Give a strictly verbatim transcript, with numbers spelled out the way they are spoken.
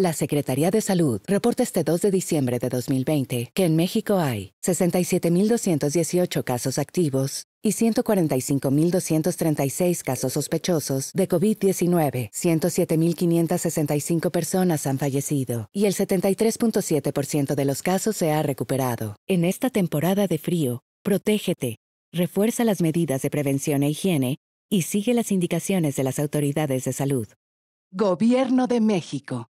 La Secretaría de Salud reporta este dos de diciembre de dos mil veinte que en México hay sesenta y siete mil doscientos dieciocho casos activos y ciento cuarenta y cinco mil doscientos treinta y seis casos sospechosos de COVID diecinueve. ciento siete mil quinientas sesenta y cinco personas han fallecido y el setenta y tres punto siete por ciento de los casos se ha recuperado. En esta temporada de frío, protégete, refuerza las medidas de prevención e higiene y sigue las indicaciones de las autoridades de salud. Gobierno de México.